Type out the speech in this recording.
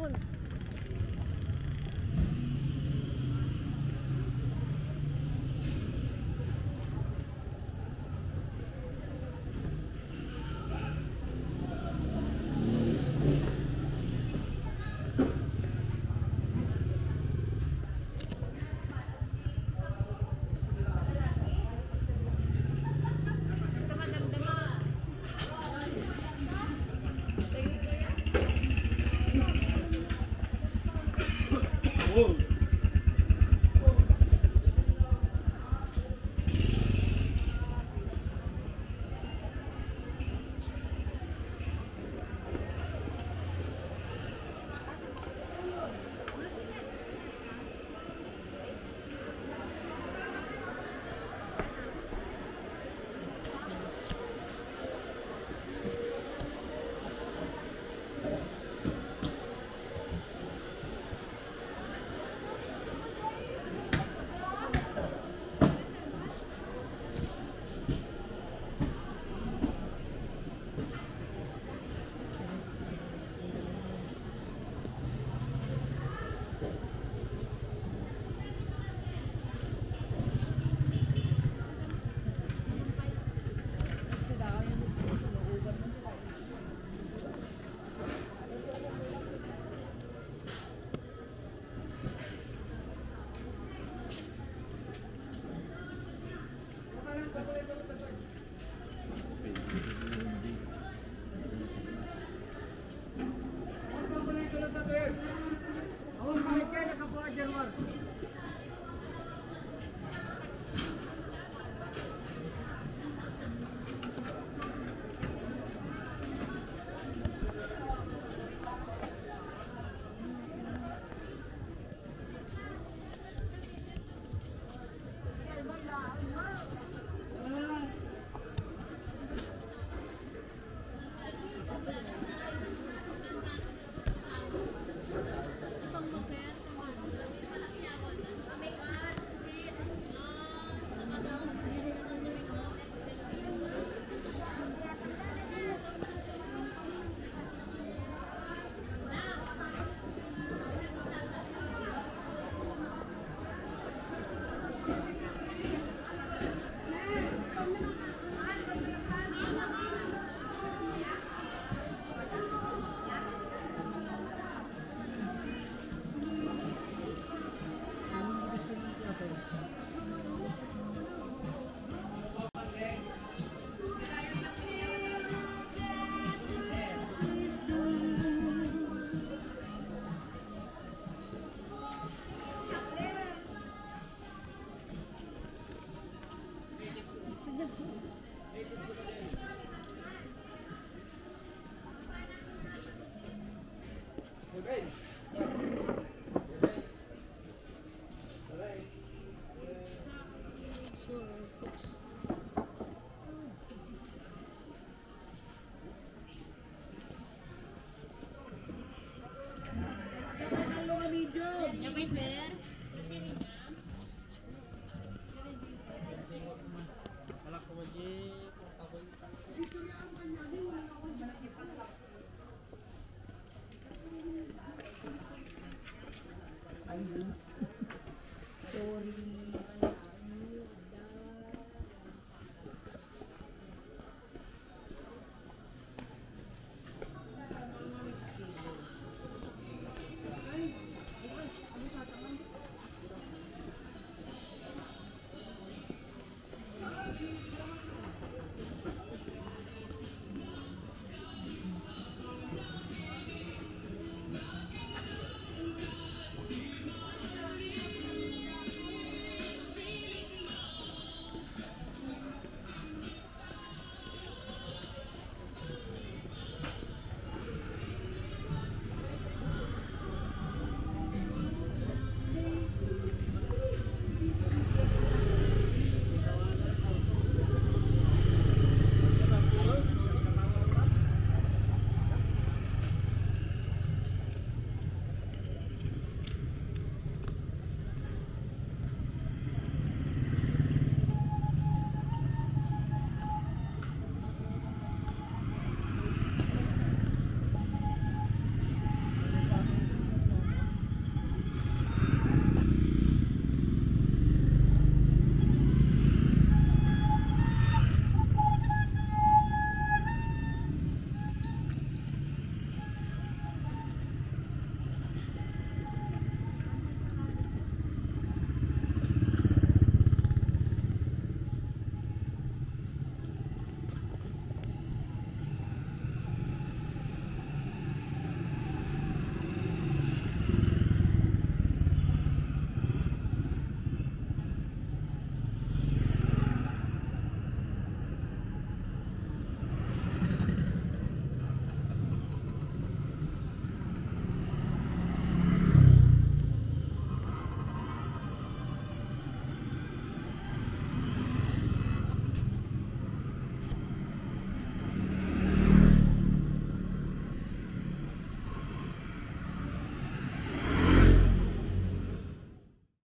yun. Gracias.